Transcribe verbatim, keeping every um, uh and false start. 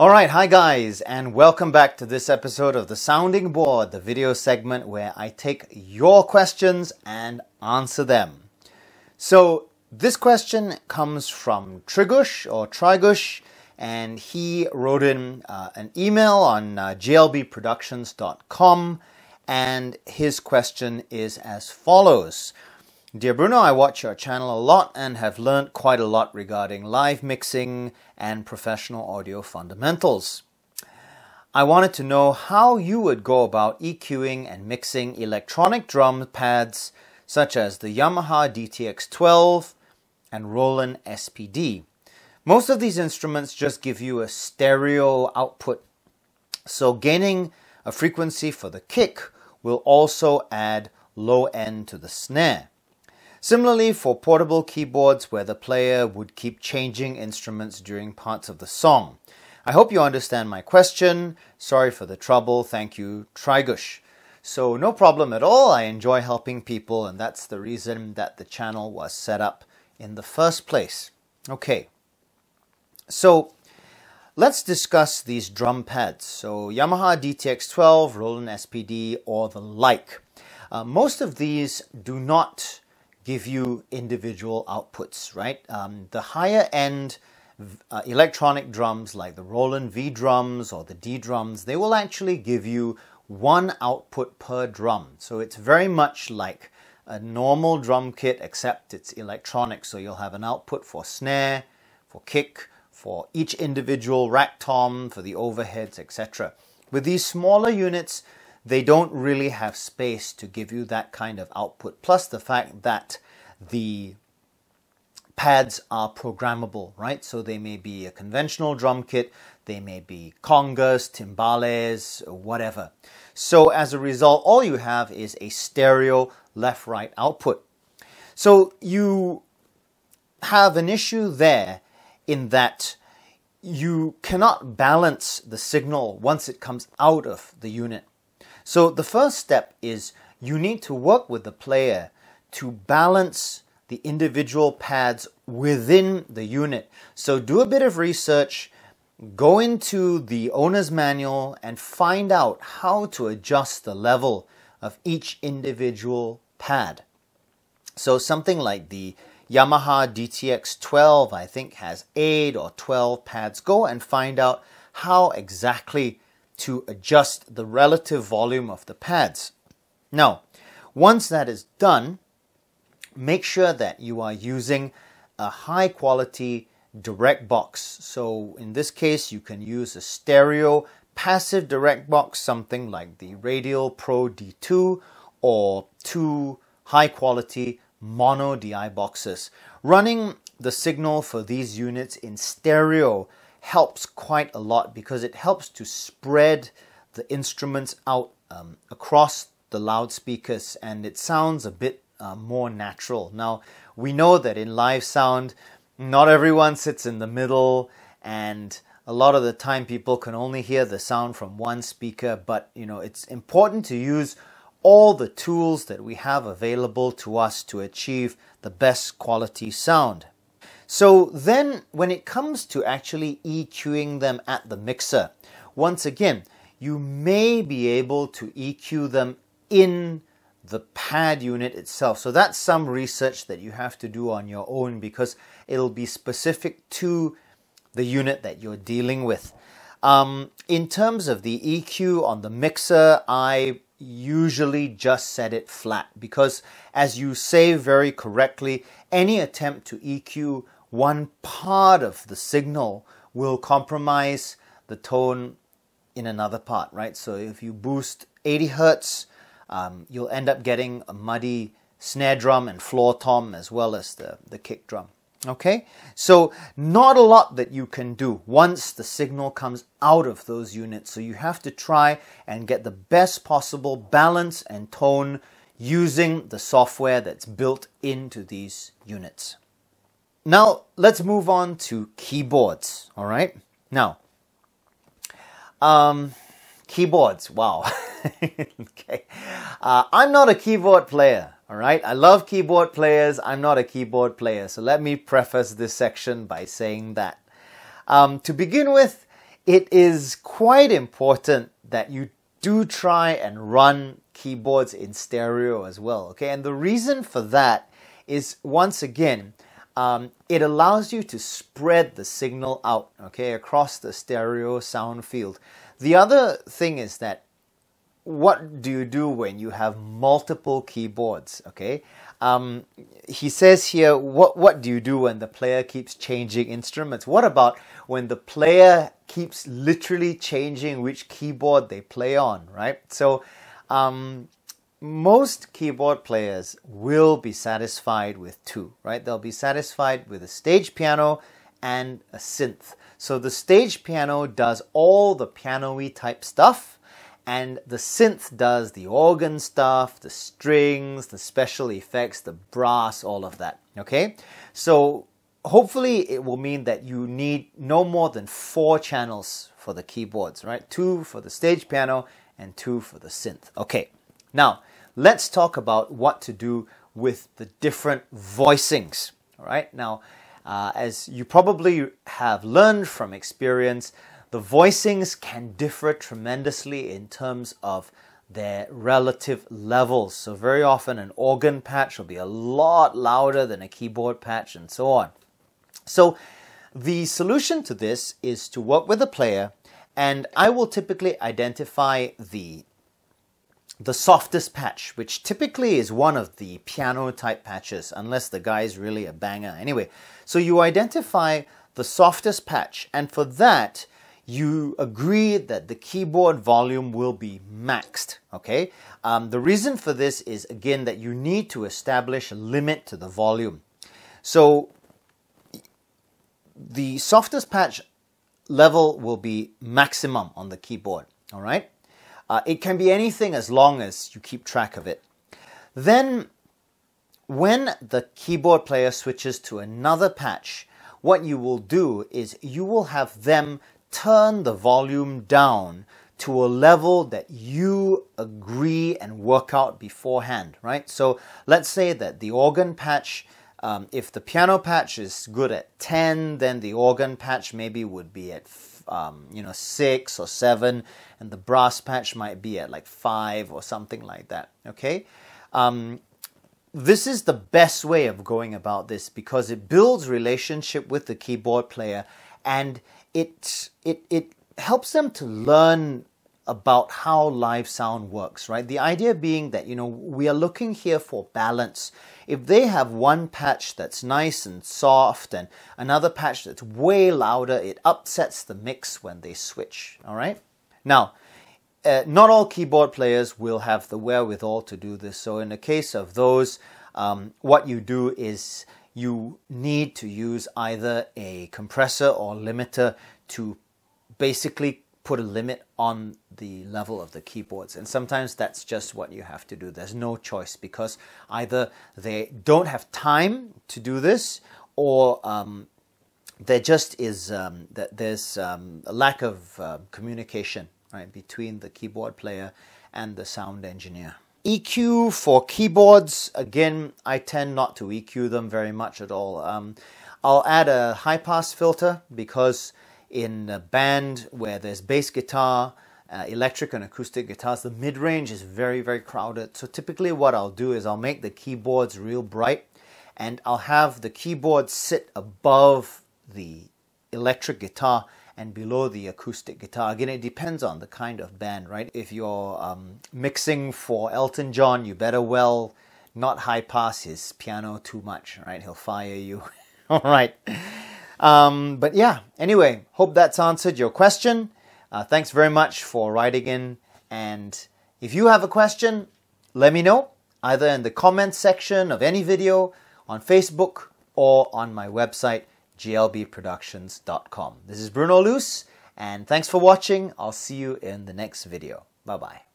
Alright, hi guys, and welcome back to this episode of the Sounding Board, the video segment where I take your questions and answer them. So this question comes from Trigesh or Trigesh, and he wrote in uh, an email on uh, g l b productions dot com, and his question is as follows. Dear Bruno, I watch your channel a lot and have learned quite a lot regarding live mixing and professional audio fundamentals. I wanted to know how you would go about EQing and mixing electronic drum pads such as the Yamaha D T X twelve and Roland S P D. Most of these instruments just give you a stereo output, so gaining a frequency for the kick will also add low end to the snare. Similarly, for portable keyboards where the player would keep changing instruments during parts of the song. I hope you understand my question. Sorry for the trouble. Thank you, Trigesh. So no problem at all. I enjoy helping people, and that's the reason that the channel was set up in the first place. Okay, so let's discuss these drum pads. So Yamaha D T X twelve, Roland S P D, or the like. Uh, most of these do not give you individual outputs, right? Um, the higher end uh, electronic drums like the Roland V-Drums or the D-Drums, they will actually give you one output per drum. So it's very much like a normal drum kit, except it's electronic. So you'll have an output for snare, for kick, for each individual rack tom, for the overheads, et cetera. With these smaller units, they don't really have space to give you that kind of output, plus the fact that the pads are programmable, right? So they may be a conventional drum kit, they may be congas, timbales, whatever. So as a result, all you have is a stereo left-right output. So you have an issue there in that you cannot balance the signal once it comes out of the unit. So the first step is you need to work with the player to balance the individual pads within the unit. So do a bit of research, go into the owner's manual and find out how to adjust the level of each individual pad. So something like the Yamaha D T X twelve, I think, has eight or twelve pads. Go and find out how exactly to adjust the relative volume of the pads. Now, once that is done, make sure that you are using a high quality direct box. So in this case, you can use a stereo passive direct box, something like the Radial Pro D two, or two high quality mono D I boxes. Running the signal for these units in stereo helps quite a lot because it helps to spread the instruments out um, across the loudspeakers, and it sounds a bit uh, more natural. Now, we know that in live sound, not everyone sits in the middle, and a lot of the time people can only hear the sound from one speaker, but you know, it's important to use all the tools that we have available to us to achieve the best quality sound. So then when it comes to actually EQing them at the mixer, once again, you may be able to E Q them in the pad unit itself. So that's some research that you have to do on your own because it'll be specific to the unit that you're dealing with. Um, in terms of the E Q on the mixer, I usually just set it flat because, as you say very correctly, any attempt to E Q one part of the signal will compromise the tone in another part, right? So if you boost eighty hertz, um, you'll end up getting a muddy snare drum and floor tom as well as the, the kick drum, okay? So not a lot that you can do once the signal comes out of those units. So you have to try and get the best possible balance and tone using the software that's built into these units. Now, let's move on to keyboards, all right? Now, um, keyboards, wow. Okay. Uh, I'm not a keyboard player, all right? I love keyboard players. I'm not a keyboard player. So let me preface this section by saying that. Um, to begin with, it is quite important that you do try and run keyboards in stereo as well, okay? And the reason for that is, once again, um, it allows you to spread the signal out, okay, across the stereo sound field. The other thing is that what do you do when you have multiple keyboards, okay? Um, he says here, what, what do you do when the player keeps changing instruments? What about when the player keeps literally changing which keyboard they play on, right? So um, most keyboard players will be satisfied with two, right? They'll be satisfied with a stage piano and a synth. So the stage piano does all the piano-y type stuff, and the synth does the organ stuff, the strings, the special effects, the brass, all of that, okay? So hopefully it will mean that you need no more than four channels for the keyboards, right? Two for the stage piano and two for the synth. Okay, now let's talk about what to do with the different voicings, all right? Now, uh, as you probably have learned from experience, the voicings can differ tremendously in terms of their relative levels. So very often an organ patch will be a lot louder than a keyboard patch and so on. So the solution to this is to work with a player, and I will typically identify the, the softest patch, which typically is one of the piano type patches, unless the guy is really a banger. Anyway, so you identify the softest patch, and for that, you agree that the keyboard volume will be maxed, okay? Um, the reason for this is, again, that you need to establish a limit to the volume. So the softest patch level will be maximum on the keyboard, all right? Uh, it can be anything as long as you keep track of it. Then when the keyboard player switches to another patch, what you will do is you will have them turn the volume down to a level that you agree and work out beforehand, right? So let's say that the organ patch, um, if the piano patch is good at ten, then the organ patch maybe would be at, um, you know, six or seven, and the brass patch might be at like five or something like that, okay? Um, this is the best way of going about this because it builds relationship with the keyboard player, and It, it, it helps them to learn about how live sound works, right? The idea being that, you know, we are looking here for balance. If they have one patch that's nice and soft and another patch that's way louder, it upsets the mix when they switch, all right? Now, uh, not all keyboard players will have the wherewithal to do this. So in the case of those, um, what you do is you need to use either a compressor or limiter to basically put a limit on the level of the keyboards. And sometimes that's just what you have to do. There's no choice because either they don't have time to do this, or um, there just is um, that there's um, a lack of uh, communication, right, between the keyboard player and the sound engineer. E Q for keyboards, again, I tend not to E Q them very much at all. Um, I'll add a high-pass filter because in a band where there's bass guitar, uh, electric and acoustic guitars, the mid-range is very, very crowded. So typically what I'll do is I'll make the keyboards real bright, and I'll have the keyboard sit above the electric guitar and below the acoustic guitar. Again, it depends on the kind of band, right? If you're um, mixing for Elton John, you better well not high pass his piano too much, right? He'll fire you. All right. Um, but yeah, anyway, hope that's answered your question. Uh, thanks very much for writing in. And if you have a question, let me know, either in the comments section of any video, on Facebook, or on my website, G L B productions dot com. This is Bruno Luce, and thanks for watching. I'll see you in the next video. Bye-bye.